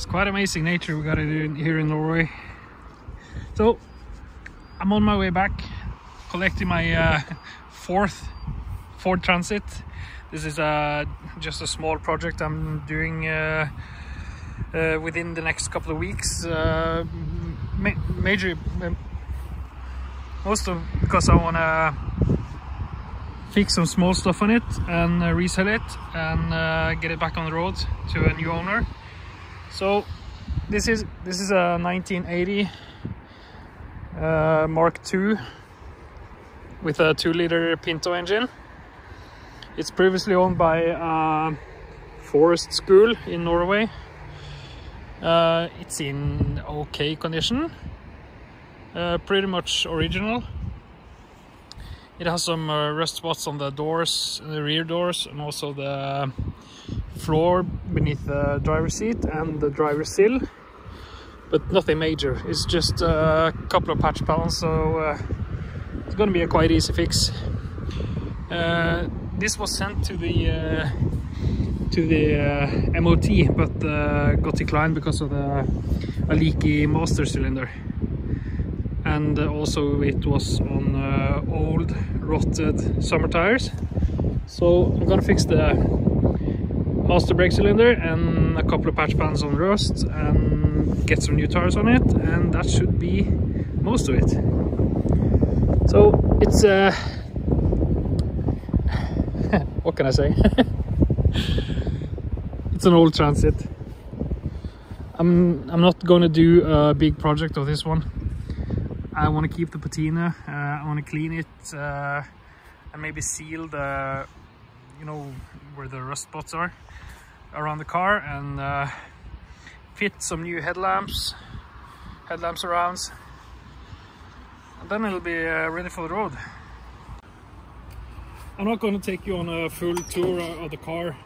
It's quite amazing nature we got it here in Norway. So I'm on my way back, collecting my fourth Ford Transit. This is just a small project I'm doing within the next couple of weeks. Mostly because I want to fix some small stuff on it and resell it and get it back on the road to a new owner. So this is a 1980 Mark II with a 2-liter Pinto engine. It's previously owned by Forest School in Norway. It's in okay condition, pretty much original. It has some rust spots on the doors, the rear doors, and also the floor beneath the driver's seat and the driver's sill, but nothing major. It's just a couple of patch panels, so it's gonna be a quite easy fix. This was sent to the MOT, but got declined because of a leaky master cylinder. And also it was on old rotted summer tires, so I'm gonna fix the master brake cylinder and a couple of patch pans on rust and get some new tires on it, and that should be most of it. So it's what can I say? It's an old Transit. I'm not gonna do a big project of this one. I want to keep the patina, I want to clean it and maybe seal the, you know, where the rust spots are around the car, and fit some new headlamps around, and then it'll be ready for the road. I'm not going to take you on a full tour of the car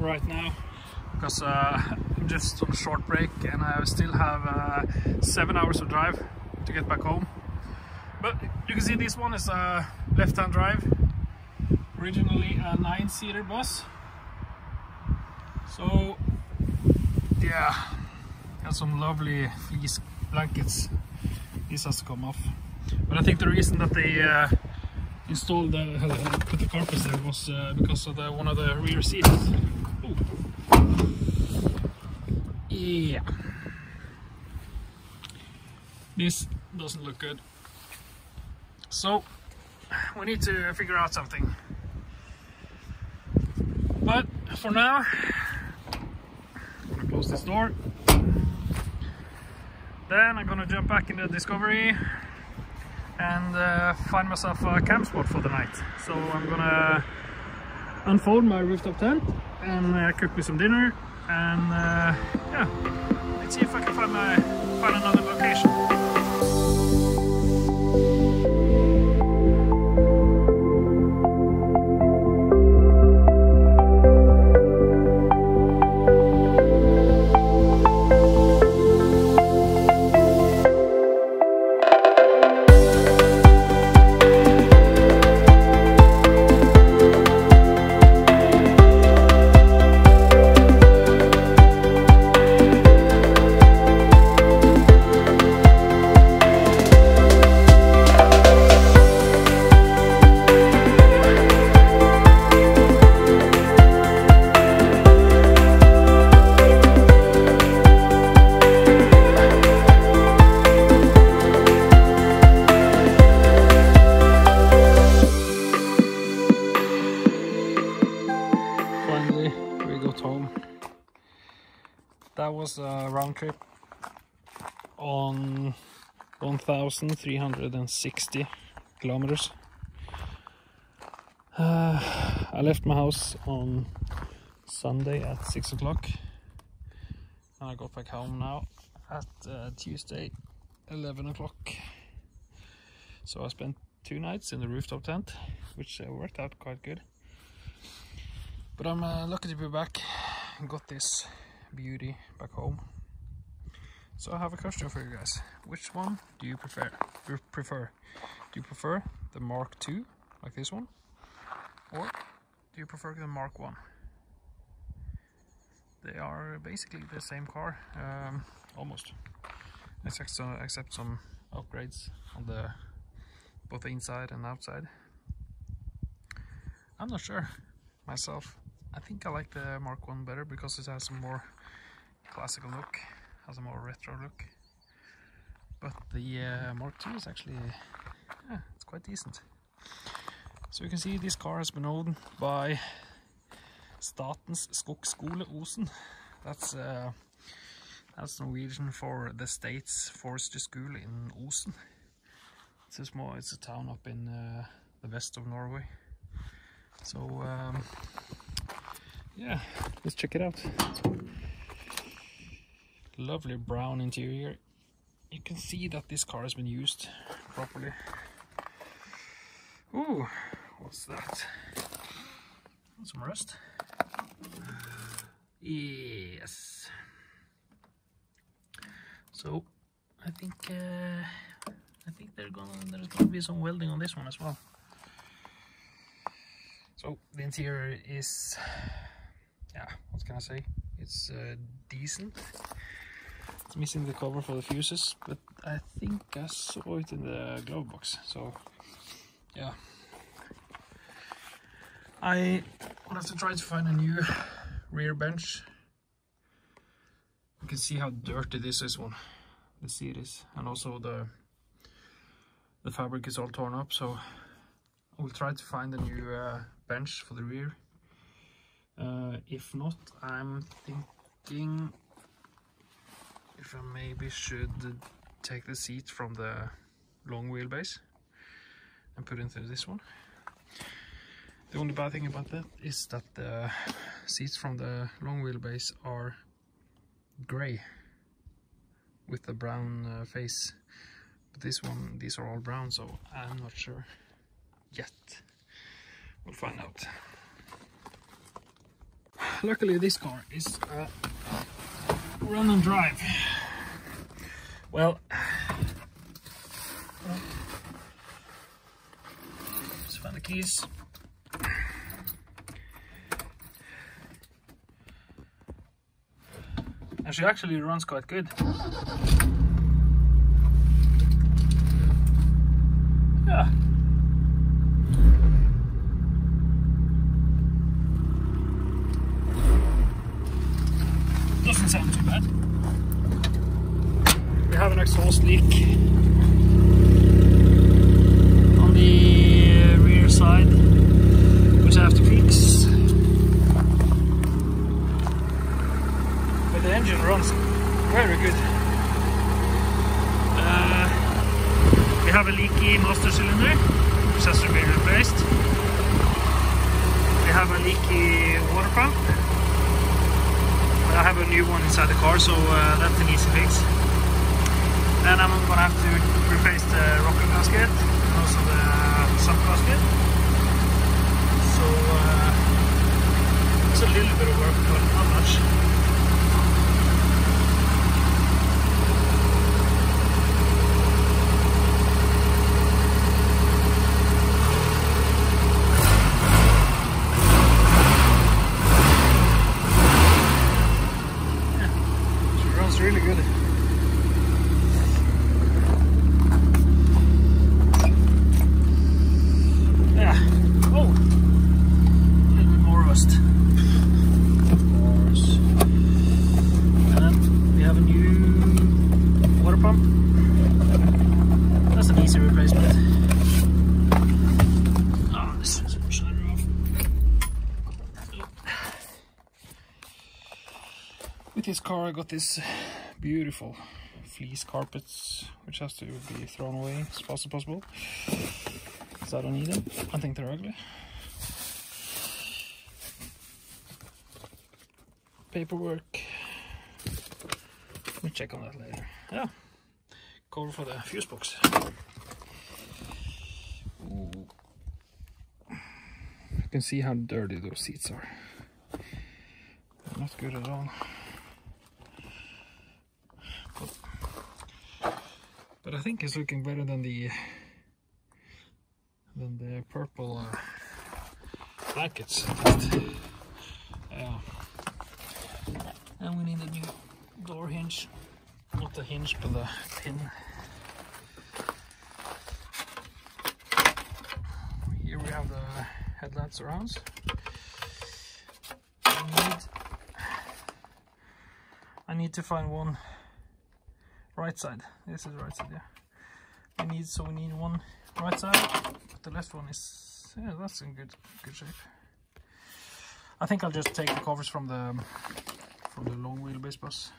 right now, because I'm just on a short break and I still have 7 hours of drive to get back home. But you can see this one is a left-hand drive, originally a 9-seater bus. So yeah, got some lovely fleece blankets. This has to come off, but I think the reason that they installed put the carpets there was because of one of the rear seats. Ooh. Yeah, this doesn't look good, so we need to figure out something. But for now, I'm gonna close this door, then I'm gonna jump back into Discovery and find myself a camp spot for the night. So I'm gonna unfold my rooftop tent and cook me some dinner, and yeah, let's see if I can find another location. That was a round trip on 1,360 kilometers. I left my house on Sunday at 6 o'clock. I got back home now at Tuesday 11 o'clock. So I spent 2 nights in the rooftop tent, which worked out quite good. But I'm lucky to be back and got this beauty back home. So I have a question for you guys. Which one do you prefer? Do you prefer the Mark II, like this one, or do you prefer the Mark One? they are basically the same car, almost, except some upgrades on the both inside and outside. I'm not sure myself. I think I like the Mark One better because it has a more classical look, has a more retro look. But the Mark II is actually, yeah, it's quite decent. So you can see this car has been owned by Statens Skogskole Osen. That's Norwegian for the state's forestry school in Osen. It's a town up in the west of Norway. So yeah, let's check it out. Lovely brown interior. You can see that this car has been used properly. Ooh, what's that? Some rust. Yes. So I think there's gonna be some welding on this one as well. So the interior is, yeah, what can I say? It's decent. It's missing the cover for the fuses, but I think I saw it in the glove box. So yeah, I will have to try to find a new rear bench. You can see how dirty this one, the seat is, and also the fabric is all torn up. So I will try to find a new bench for the rear. If not, I'm thinking if I maybe should take the seat from the long wheelbase and put it into this one. The only bad thing about that is that the seats from the long wheelbase are grey with the brown face, but these are all brown, so I'm not sure yet. We'll find out. Luckily, this car is run and drive. Well, let's find the keys. And she actually runs quite good. Yeah. Doesn't sound too bad. We have an exhaust leak on the rear side, which I have to fix. But the engine runs very good. We have a leaky master cylinder, which has to be replaced. We have a leaky water pump. I have a new one inside the car, so that's an easy fix. Then I'm gonna have to replace the rocker gasket and also the sub gasket. So it's a little bit of work, but not much. Really good. Yeah. Oh, a little bit more rust. Of course. And then we have a new water pump. That's an easy replacement. Oh, this is a shutter off. With this car, I got this beautiful fleece carpets, which has to be thrown away as fast as possible, because I don't need them. I think they're ugly. Paperwork. We'll check on that later. Yeah, cover for the fuse box. Ooh. You can see how dirty those seats are. They're not good at all. But I think it's looking better than the purple blankets. Yeah. And we need a new door hinge, not the hinge but the pin. Here we have the headlight surrounds. I need to find one right side. This is right side, yeah. We need one right side, but the left one is, yeah, that's in good shape. I think I'll just take the covers from the long wheelbase bus.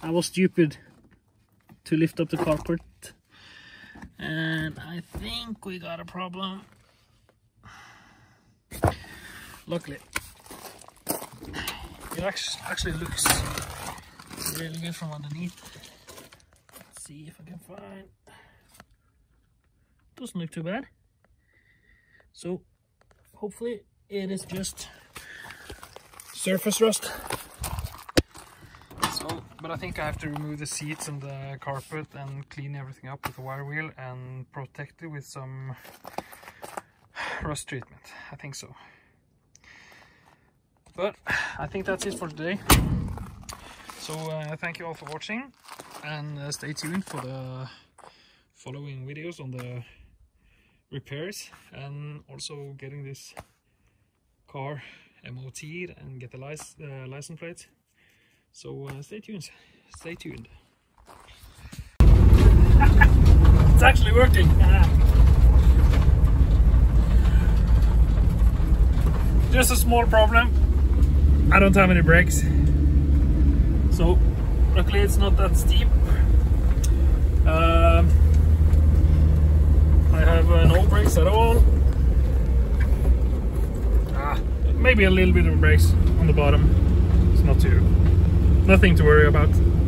I was stupid to lift up the carpet, and I think we got a problem. Luckily, it actually looks really good from underneath. Let's see if I can find. Doesn't look too bad. So hopefully it is just surface rust. So, but I think I have to remove the seats and the carpet and clean everything up with a wire wheel and protect it with some rust treatment. I think so. But I think that's it for today. So thank you all for watching, and stay tuned for the following videos on the repairs and also getting this car MOT'd and get the license plate. So stay tuned. It's actually working. Just a small problem. I don't have any brakes, so luckily it's not that steep. I have no brakes at all. Maybe a little bit of brakes on the bottom. It's nothing to worry about.